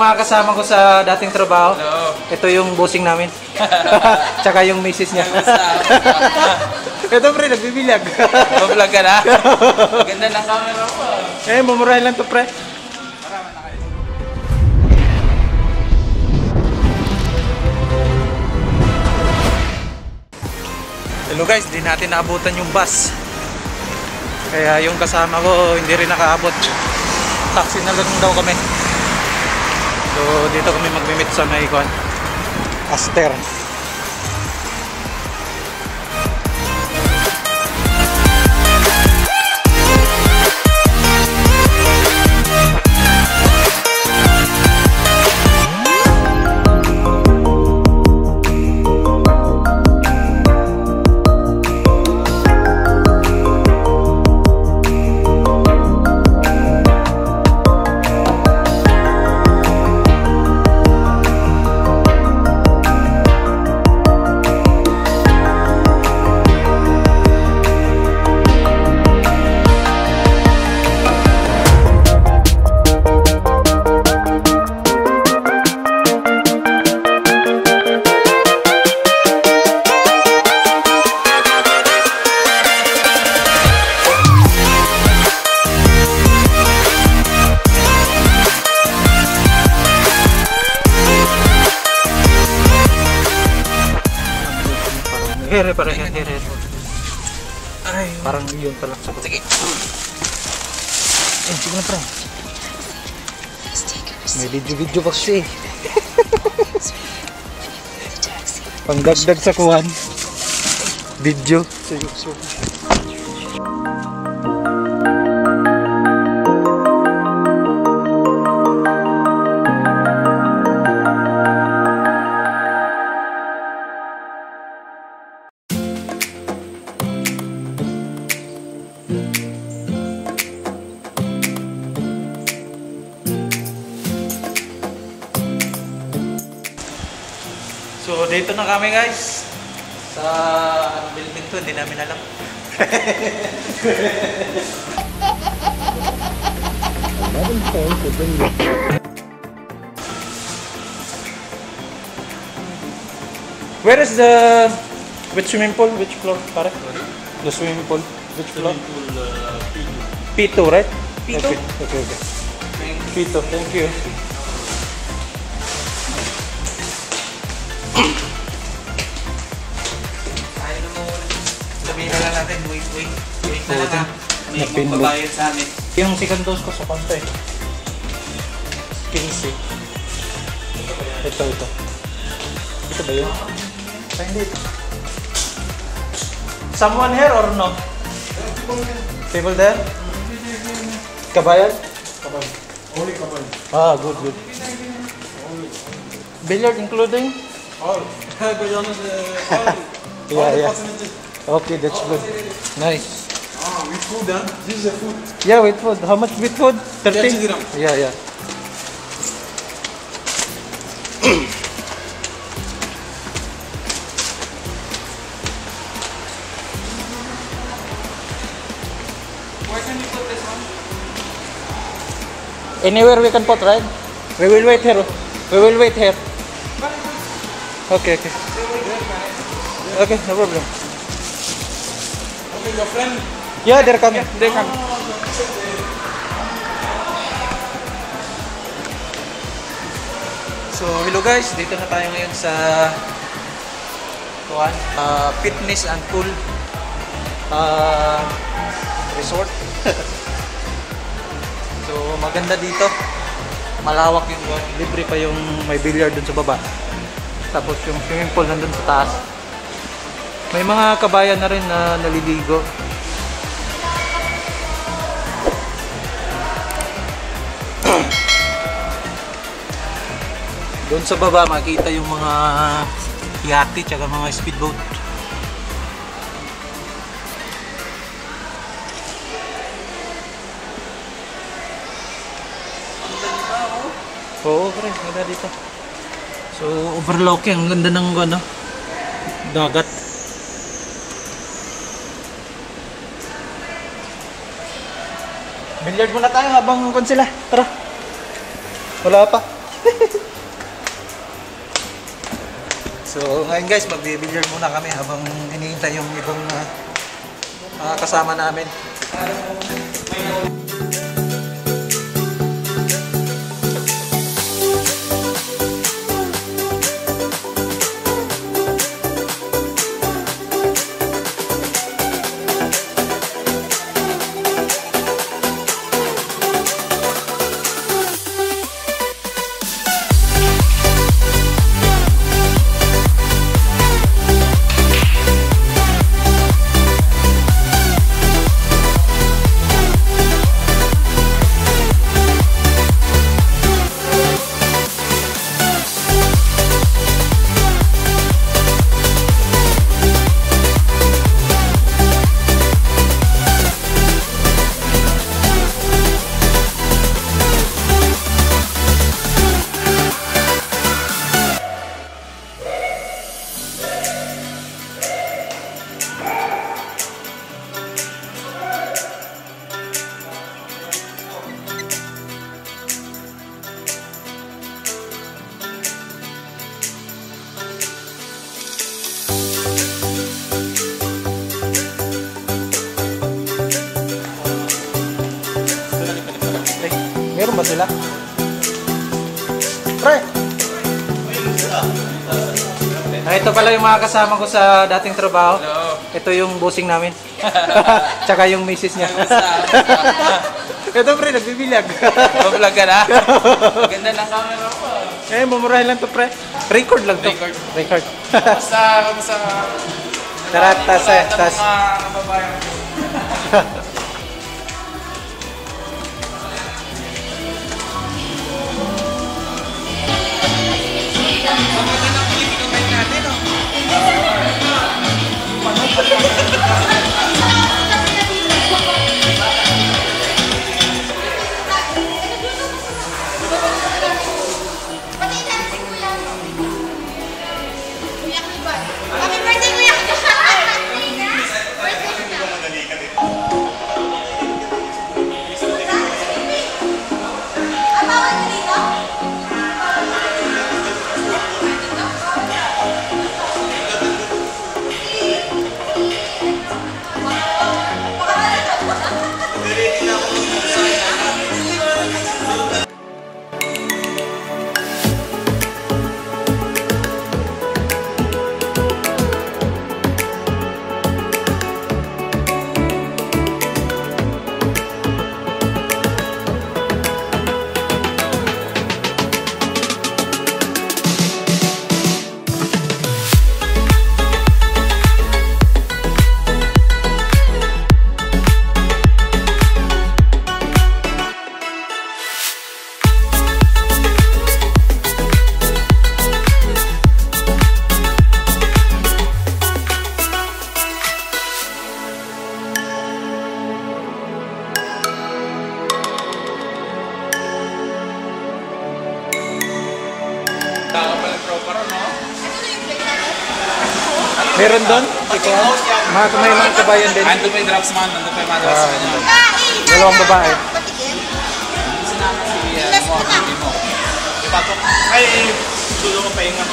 mga kasama ko sa dating trabaho. Hello. Ito yung bossing namin. Tsaka yung misis niya. Ito pre, nagbibilag. Mag-vlog ka na? Maganda ng camera ko. Eh, mumurahin lang to pre. Hello guys, di natin naabutan yung bus. Kaya yung kasama ko hindi rin nakaabot. Taxi na lang daw kami. So dito kami magmi-meet sa may kuan. Aster. Here, parang yan, here. Ay, parang yun talaga. Sige. Ay, sige na parang. May video-video kasi eh. Pangdagdag sa kuhan. Video. Sige, sige. So dito na kami guys sa building to, hindi namin alam. Where is the which swimming pool, which floor pare? The swimming pool, which floor? P2, right? P2. Okay, okay, okay. P2, thank you. Wait na lang ha. May magbabayad sa amin. Yung second dose ko sa konto eh. 15. Ito. Ito ba yun? Find it. Someone here or no? People there? Kabayan? Kabayan. Only Kabayan. Ah, good, good. Billiard including? All. Yeah. Okay, that's good. Nice. Ah, with food, huh? This is the food. Yeah, with food. How much with food? 13? Yeah, yeah. Where can we put this one? Anywhere we can put, right? We will wait here. We will wait here. Okay, okay. Okay, no problem. Your friend? Yeah, they're coming. Yeah, they're coming. So, hello guys. Dito na tayo ngayon sa Fitness and Pool Resort. So, maganda dito. Malawak yung buwan. Libre pa yung may billiard dun sa baba. Tapos yung swimming pool nandun sa taas. May mga kabayan na rin na naliligo. Doon sa baba makita yung mga yate tsaka mga speedboat. Oo, pre, ganda dito. So overlooking, ang ganda ng ano, dagat. Billiard muna tayo habang kon sila. Tara. Wala pa. So ngayon guys, magbibilyard muna kami habang hinihintay yung ibang kasama namin. Meron ba sila? Pre! Ito pala yung mga kasama ko sa dating trabaho. Hello. Ito yung bossing namin. Tsaka yung misis niya. Ito pre, nagbibilyag. Mag-vlog ka na? Maganda ng camera ko. Eh, mumurahin lang to pre. Record lang to. Record. Kamusta? Tara, tas eh. Tas. Meron doon? Mga may mga kabayan din. Ando may drops man, ando may mga drops man. Dalawang babae. Ay, dulo ko pa ingat.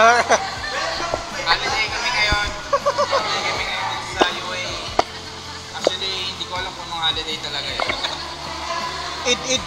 Holiday kami ngayon. Holiday kami ngayon sa UAE. Actually, hindi ko alam kung anong holiday talaga yun. It.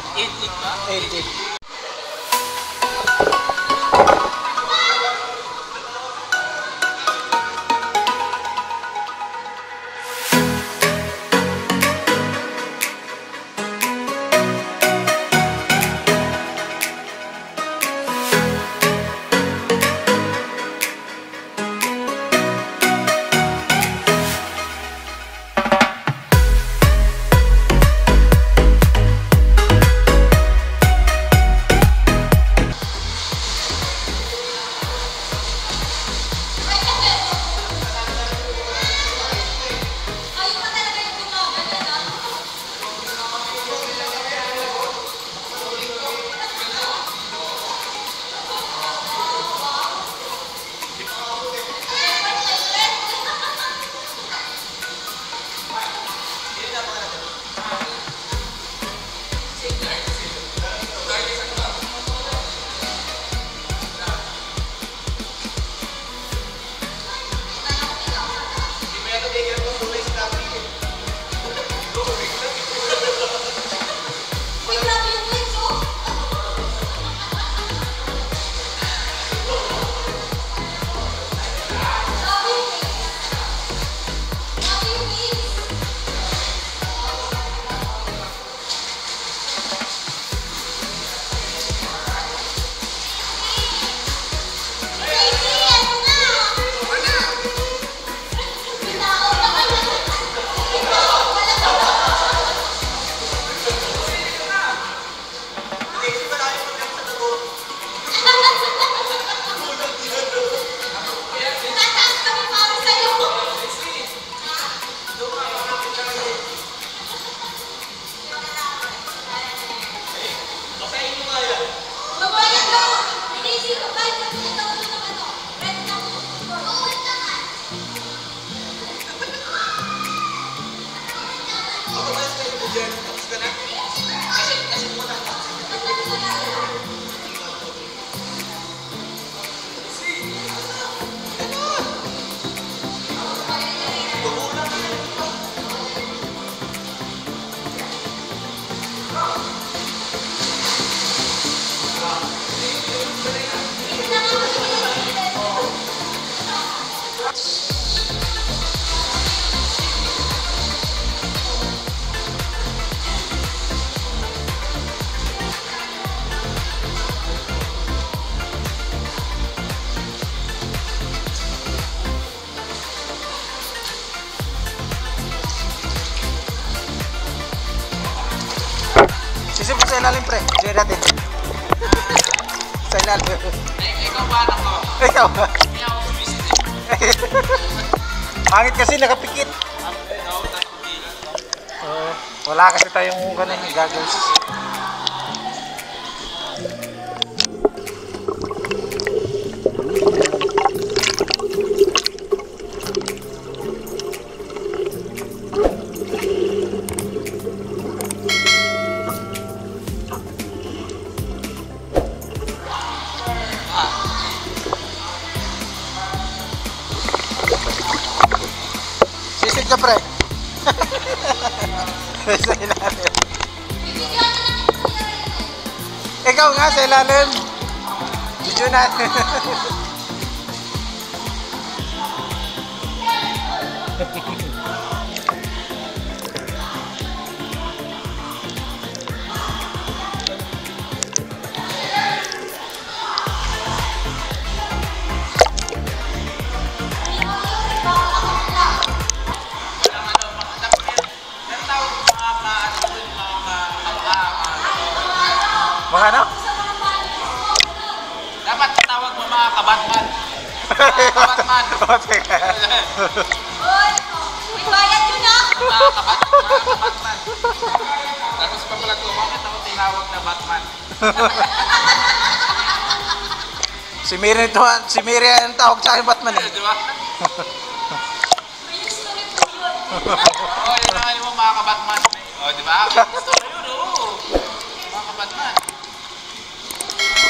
Sa ilalim pre, dyan natin. Sa ilalim. Ikaw ba anak ko? Ikaw ba? Kaya ako bumisit eh. Pangit kasi nakapikit. Wala kasi tayong ganun yung goggles. Pre. Sa ilalim. Ikaw nga sa ilalim. Video natin. Ano? Dapat tawag mo mga kabatman. Kabatman. Hoy, may bayad yun ah. Mga kabatman. Tapos pa pala ko, bakit ako tinawag na Batman? Si Miriam ito, si Miriam ang tawag sa akin Batman eh. Di ba? May history po yun. Oo, yun ang alimang mga kabatman. O, di ba? May history yun, oo. Mga kabatman.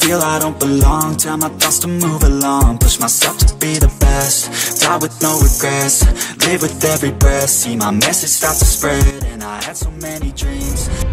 Feel I don't belong, tell my thoughts to move along. Push myself to be the best, die with no regrets. Live with every breath, see my message start to spread. And I had so many dreams.